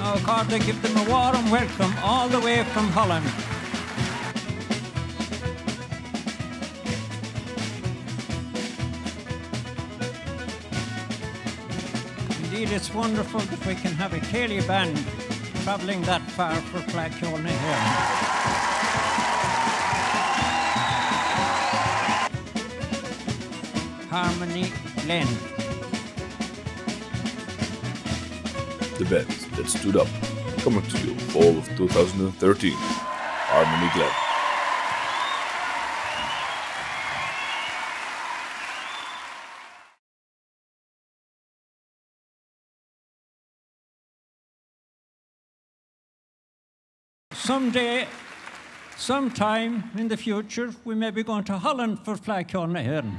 Now, Carter, give them a warm welcome all the way from Holland. Indeed, it's wonderful that we can have a Cayley band travelling that far for Fleadh Cheoil here. Harmony Glen. The band that stood up, coming to you fall of 2013, Harmony Glen. Someday, sometime in the future, we may be going to Holland for Fleadh Cheoil.